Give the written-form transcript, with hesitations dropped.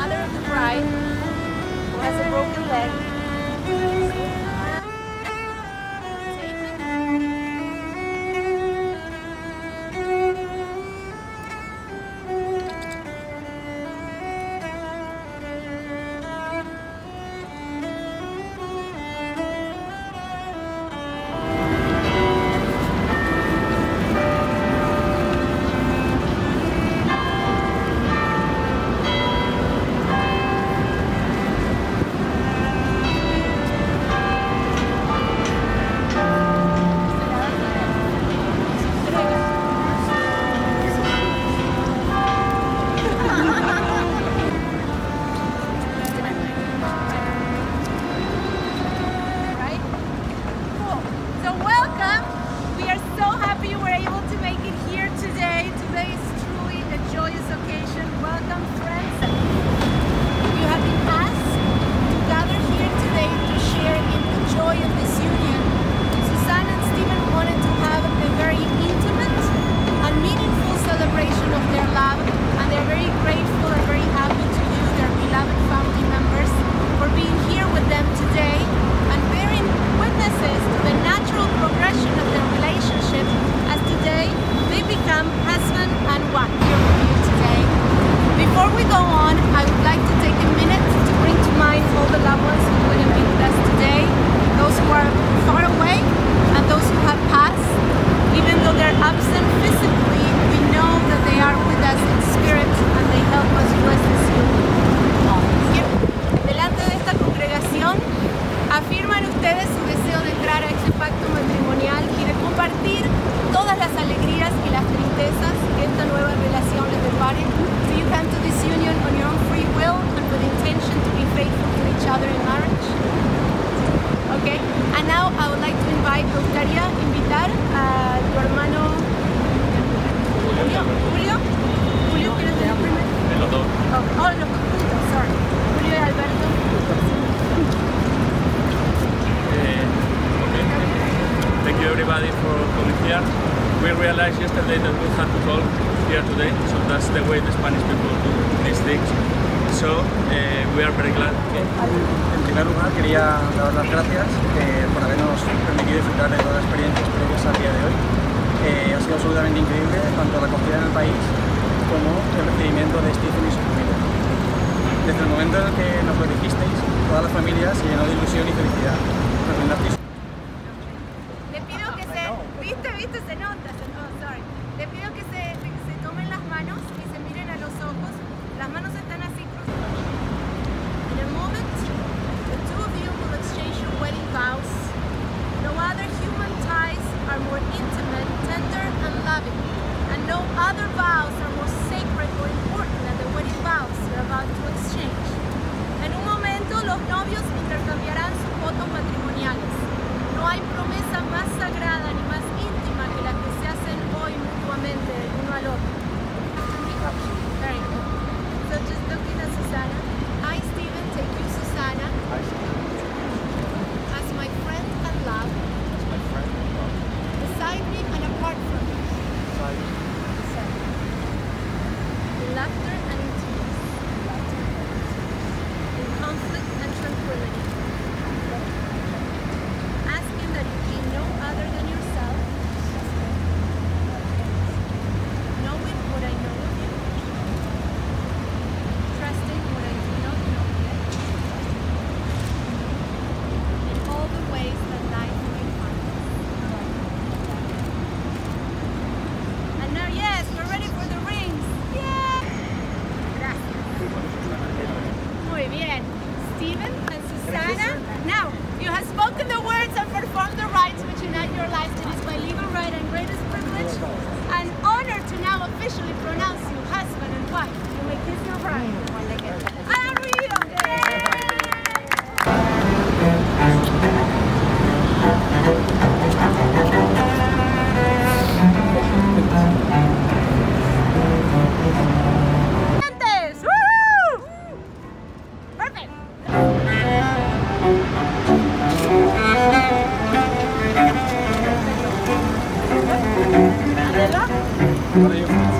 mother of the bride, who has a broken leg. We realized yesterday that we had to talk here today, so that's the way the Spanish people do these things. So we are very glad. En primer lugar, quería daros las gracias por habernos permitido disfrutar de todas las experiencias previas al día de hoy. Ha sido absolutamente increíble tanto la acogida en el país como el recibimiento de Stephen y su familia. Desde el momento en el que nos lo dijisteis, toda la familia se llenó de ilusión y felicidad. Le pido que se tomen las manos y se miren a los ojos. Las manos están así cruzadas. In a moment, the two of you will exchange your wedding vows. No other human ties are more intimate, tender and loving. And no other vows are more sacred or important than the wedding vows you're about to exchange. En un momento, los novios intercambiarán sus votos matrimoniales. No hay promesa más sagrada ni más íntima que la que se hacen hoy mutuamente el uno al otro. Very good. So just looking at Susana. I, Stephen, take you, Susana, as my friend and love. Beside me and apart from me. In laughter and in tears. In conflict and tranquility. Asking that you be no other than yourself. Knowing what I know of you. Trusting what I do not know yet. In all the ways that life may find us. And now, yes, we're ready for the rings. Yeah! Gracias. Muy bien. Stephen and Susana. Now, you have spoken the words and performed the rites which unite your lives. It is my legal right and greatest privilege and honor to now officially pronounce you husband and wife. You may kiss your bride. What do you think?